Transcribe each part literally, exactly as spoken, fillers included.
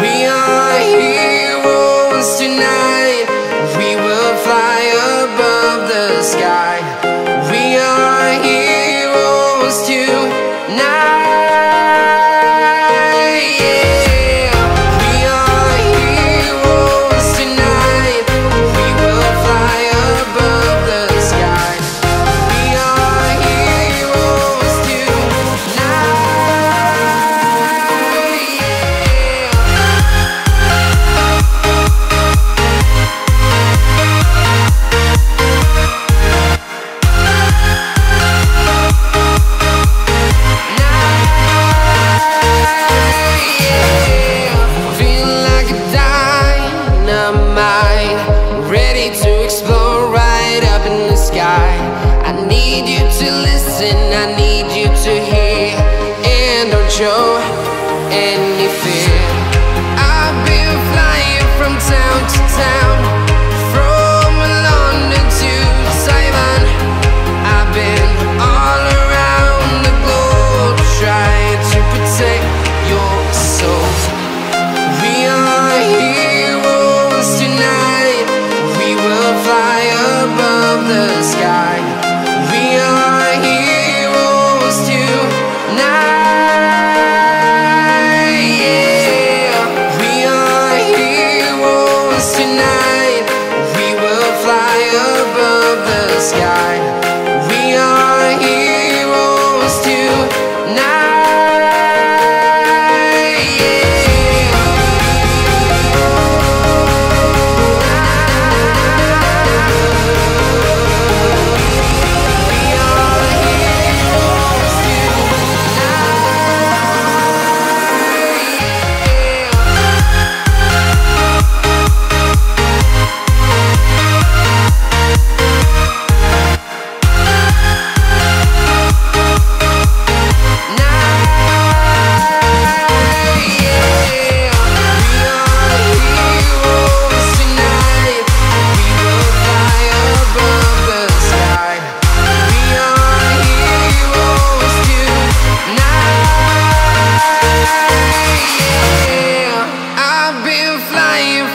We are heroes tonight.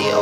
The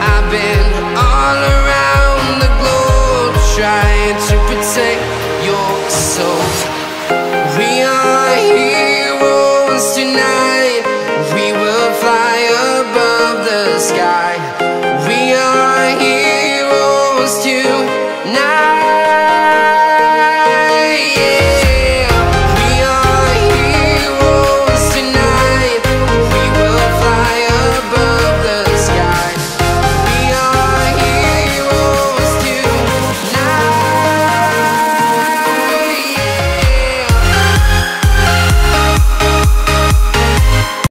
I've been all around the globe, trying to protect your soul.